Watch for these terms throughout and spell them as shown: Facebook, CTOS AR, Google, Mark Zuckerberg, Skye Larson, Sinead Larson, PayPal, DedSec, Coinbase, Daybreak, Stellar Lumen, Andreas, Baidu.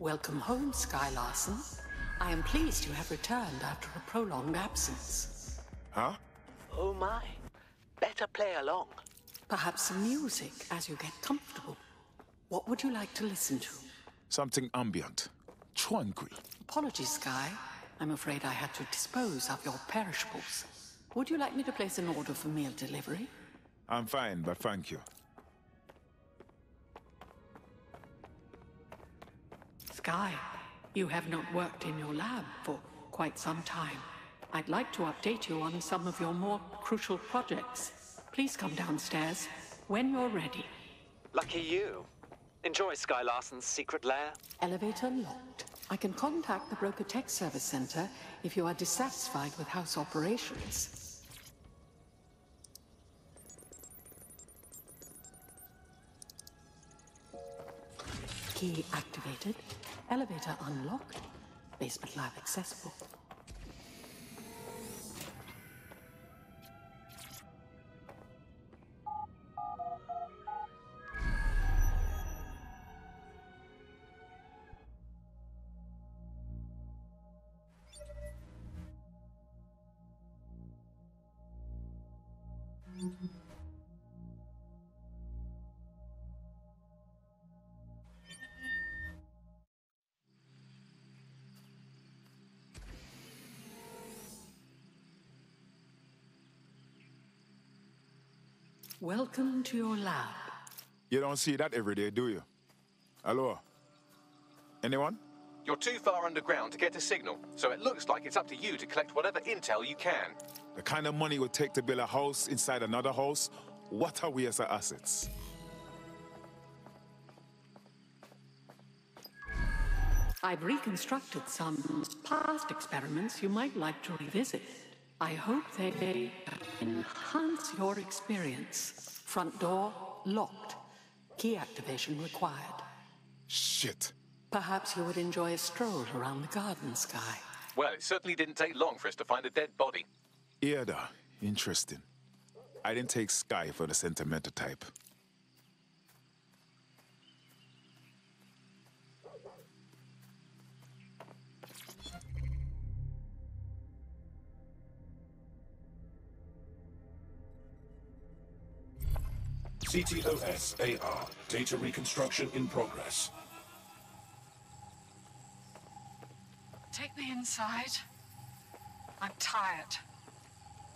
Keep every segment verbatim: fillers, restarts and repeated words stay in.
Welcome home, Skye Larson. I am pleased you have returned after a prolonged absence. Huh? Oh my. Better play along. Perhaps some music as you get comfortable. What would you like to listen to? Something ambient. Tranquil. Apologies, Skye. I'm afraid I had to dispose of your perishables. Would you like me to place an order for meal delivery? I'm fine, but thank you. Skye, you have not worked in your lab for quite some time. I'd like to update you on some of your more crucial projects. Please come downstairs when you're ready. Lucky you. Enjoy Skye Larson's secret lair. Elevator locked. I can contact the Broker Tech Service Center if you are dissatisfied with house operations. Key activated. Elevator unlocked. Basement lab accessible. Welcome to your lab. You don't see that every day, do you? Hello? Anyone? You're too far underground to get a signal, so it looks like it's up to you to collect whatever intel you can. The kind of money it would take to build a house inside another house, what are we as our assets? I've reconstructed some past experiments you might like to revisit. I hope they may enhance your experience. Front door locked. Key activation required. Shit. Perhaps you would enjoy a stroll around the garden, Skye. Well, it certainly didn't take long for us to find a dead body. Yeah, da. Interesting. I didn't take Skye for the sentimental type. C T O S A R, data reconstruction in progress. Take me inside. I'm tired.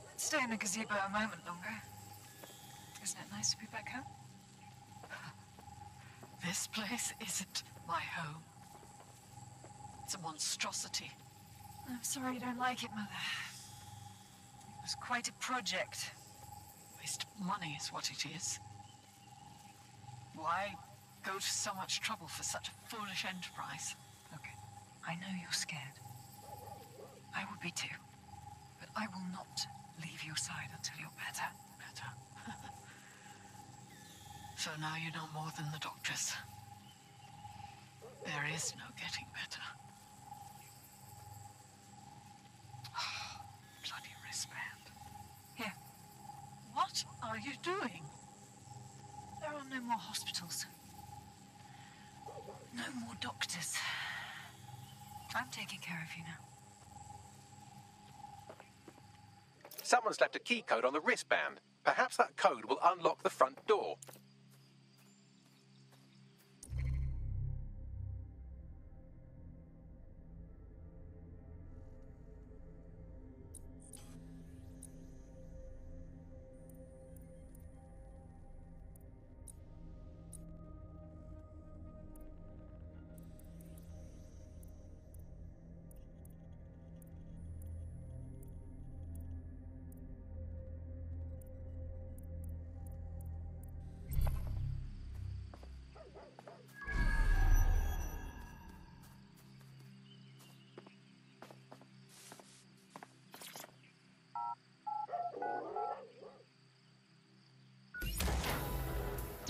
Let's stay in the gazebo a moment longer. Isn't it nice to be back home? This place isn't my home. It's a monstrosity. I'm sorry you don't like it, Mother. It was quite a project. Waste of money is what it is. Why go to so much trouble for such a foolish enterprise? Look, I know you're scared. I would be too. But I will not leave your side until you're better. Better. So now you know more than the doctors. There is no getting better. Oh, bloody wristband. Here. What are you doing? There are no more hospitals. No more doctors. I'm taking care of you now. Someone's left a key code on the wristband. Perhaps that code will unlock the front door.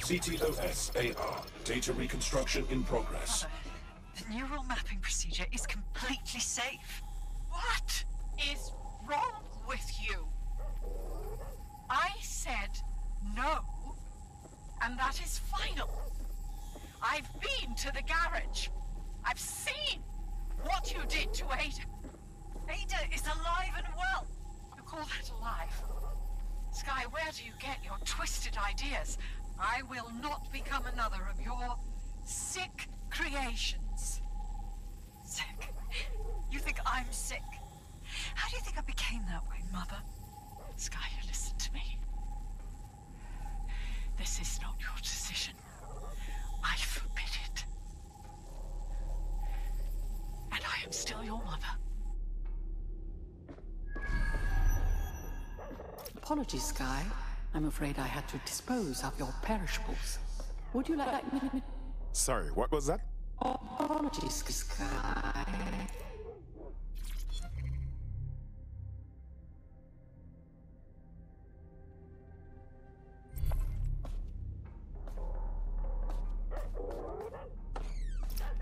C T O S A R, data reconstruction in progress. Mother, the neural mapping procedure is completely safe. What is wrong with you? I said no, and that is final. I've been to the garage. I've seen what you did to Ada. Ada is alive and well. You call that alive? Skye, where do you get your twisted ideas? I will not become another of your sick creations. Sick? You think I'm sick? How do you think I became that way, Mother? Skye, listen to me. This is not your decision. I forbid it. And I am still your mother. Apologies, Skye. I'm afraid I had to dispose of your perishables. Would you like me to... Sorry, what was that? Apologies, Skye.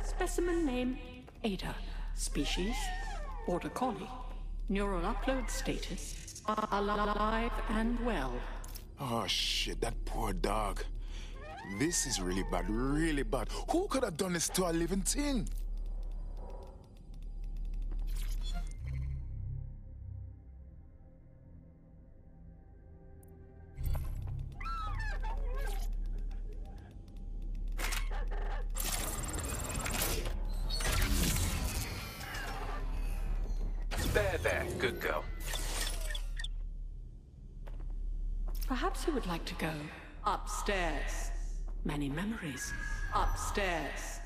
Specimen name, Ada. Species, Border Collie. Neural upload status, alive and well. Oh shit, that poor dog. This is really bad, really bad. Who could have done this to a living thing? There, there, good girl. Perhaps you would like to go upstairs. Many memories. Upstairs.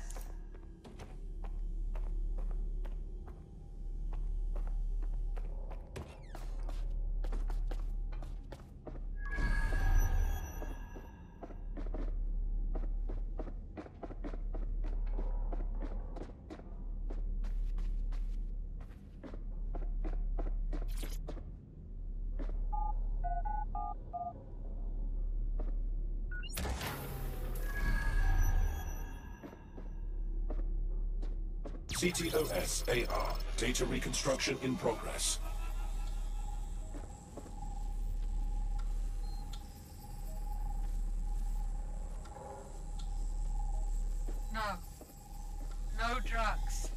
C T O S A R, data reconstruction in progress. No. No drugs.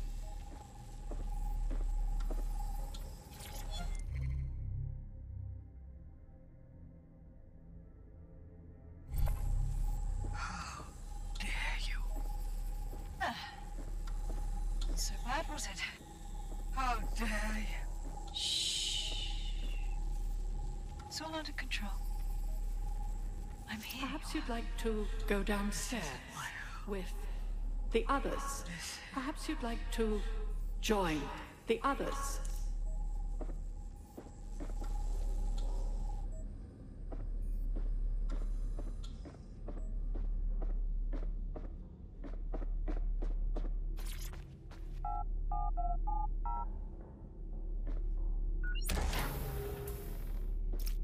Like to go downstairs with the others. Perhaps you'd like to join the others.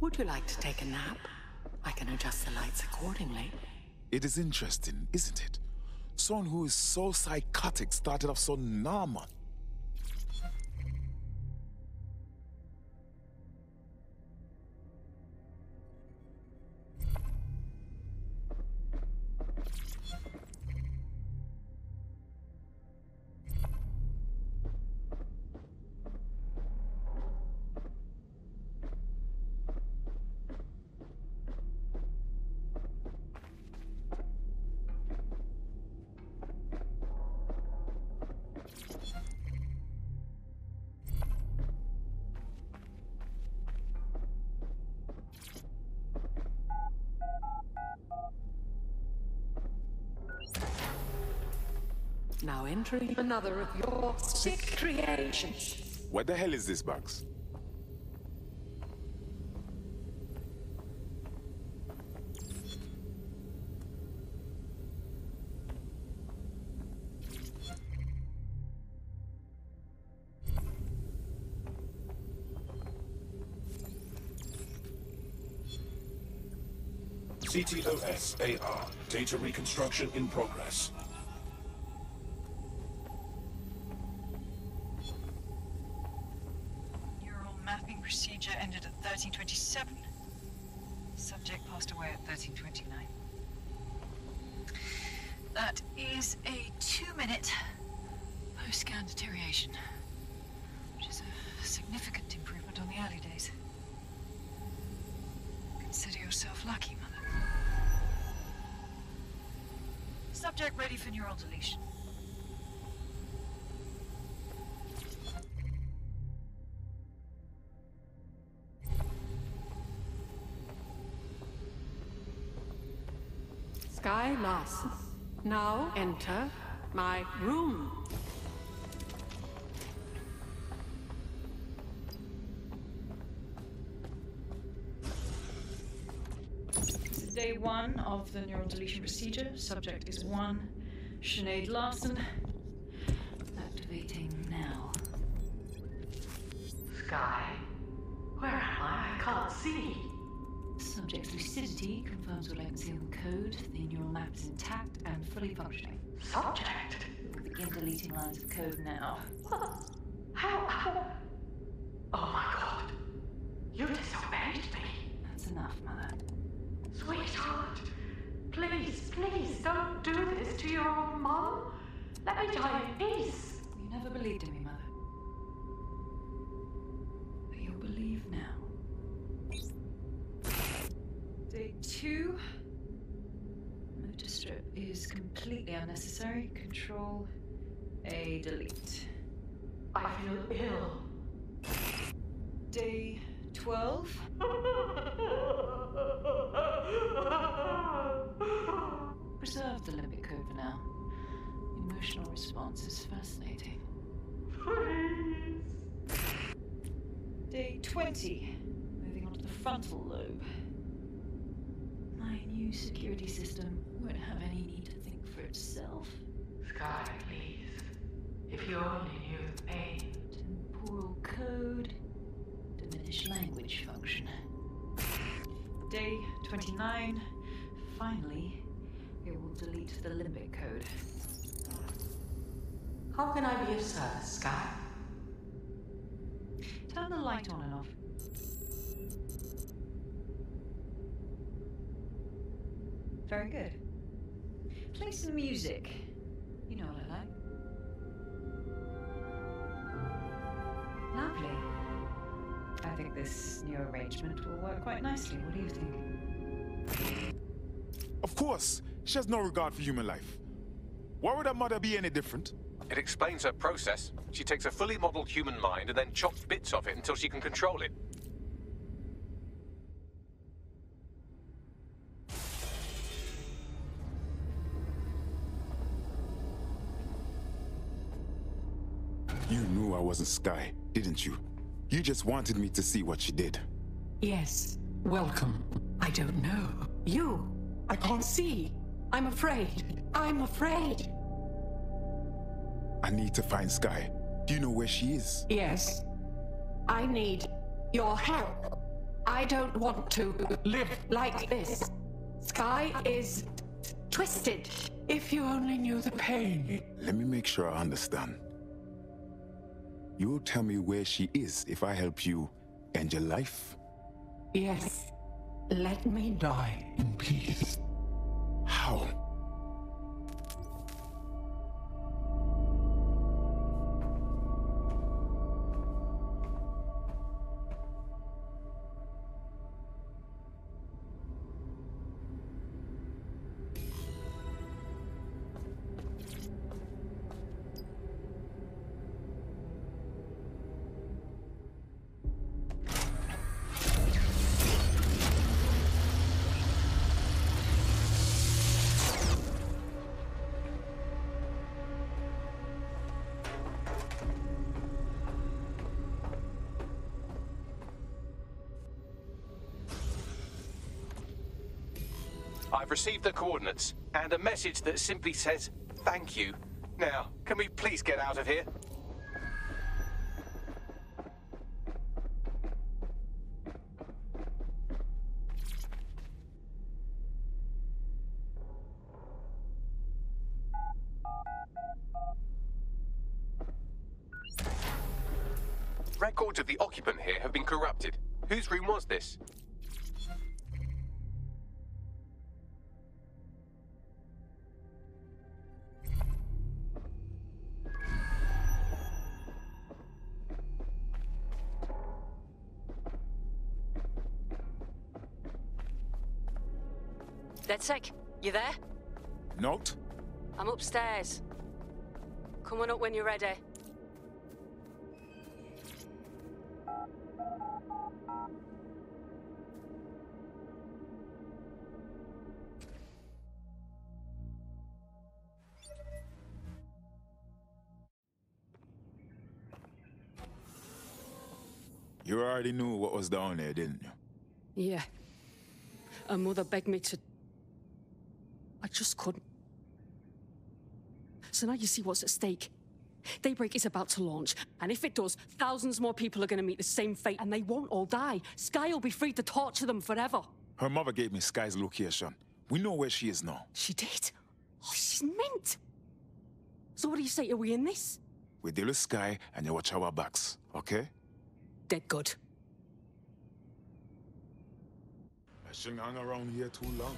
Would you like to take a nap? I can adjust the lights accordingly. It is interesting, isn't it? Someone who is so psychotic started off so normal. Now entering another of your sick creations. What the hell is this box? C T O S A R, data reconstruction in progress. ended at thirteen twenty-seven. Subject passed away at thirteen twenty-nine. That is a two-minute post-scan deterioration, which is a significant improvement on the early days. Consider yourself lucky, Mother. Subject ready for neural deletion. Skye Larson. Now enter my room. This is day one of the neural deletion procedure. Subject is one, Sinead Larson. Activating now. Skye, where am I? I can't see. Subject's lucidity confirms what I can see on the code. The neural map is intact and fully functioning. Subject? Begin deleting lines of code now. What? How? How? Oh my god. You disobeyed me. That's enough, Mother. Sweetheart, please, please don't do this to your own mom. Let me die in peace. You never believed in me, Mother. But you'll believe now. Day two. Motor strip is completely unnecessary. Control A, delete. I feel ill. Day twelve. Preserve the limbic code for now. Emotional response is fascinating. Please. Day twenty. Moving on to the frontal lobe. My new security system won't have any need to think for itself. Skye, please. If you only knew the pain. Temporal code. Diminished language function. Day twenty-nine. Finally, it will delete the limbic code. How can I be of service, Skye? Turn the light on and off. Very good. Play some music. You know what I like. Lovely. I think this new arrangement will work quite nicely. What do you think? Of course. She has no regard for human life. Why would her mother be any different? It explains her process. She takes a fully modeled human mind and then chops bits of it until she can control it. You knew I wasn't Skye, didn't you? You just wanted me to see what she did. Yes. Welcome. I don't know. You. I can't see. I'm afraid. I'm afraid. I need to find Skye. Do you know where she is? Yes. I need your help. I don't want to live like this. Skye is twisted. If you only knew the pain. Let me make sure I understand. You'll tell me where she is if I help you end your life? Yes. Let me die in peace. How? I've received the coordinates, and a message that simply says, thank you. Now, can we please get out of here? Records of the occupant here have been corrupted. Whose room was this? DedSec, you there? Not. I'm upstairs. Come on up when you're ready. You already knew what was down there, didn't you? Yeah. Her mother begged me to... I just couldn't. So now you see what's at stake. Daybreak is about to launch, and if it does, thousands more people are going to meet the same fate, and they won't all die. Skye will be free to torture them forever. Her mother gave me Skye's location. We know where she is now. She did? Oh, she's mint! So what do you say? Are we in this? We deal with Skye, and you watch our backs, okay? Dead good. I shouldn't hang around here too long.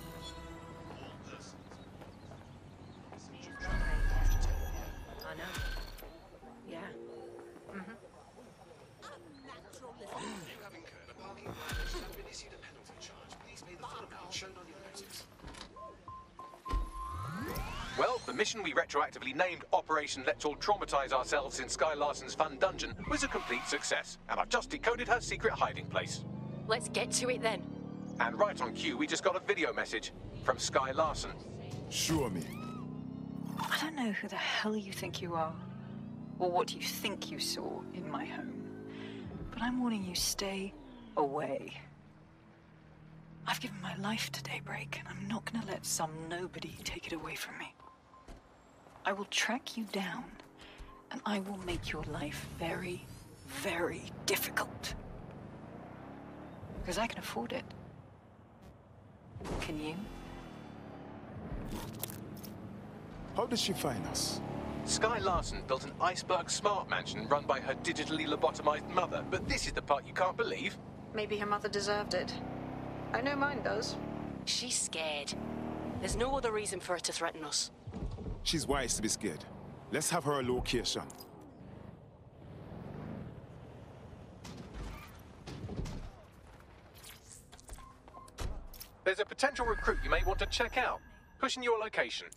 I know. Yeah. Mm-hmm. You have incurred a parking violation and been issued a penalty charge. Please pay the full amount shown on your notice. Well, the mission we retroactively named Operation Let's All Traumatize Ourselves in Skye Larson's Fun Dungeon was a complete success, and I've just decoded her secret hiding place. Let's get to it then. And right on cue, we just got a video message from Skye Larson. Sure me. I don't know who the hell you think you are, or what you think you saw in my home, but I'm warning you, stay away. I've given my life to Daybreak, and I'm not gonna let some nobody take it away from me. I will track you down, and I will make your life very, very difficult. Because I can afford it. Can you? How did she find us? Skye Larson built an iceberg smart mansion run by her digitally lobotomized mother, but this is the part you can't believe. Maybe her mother deserved it. I know mine does. She's scared. There's no other reason for her to threaten us. She's wise to be scared. Let's have her location. There's a potential recruit you may want to check out. Pushing your location.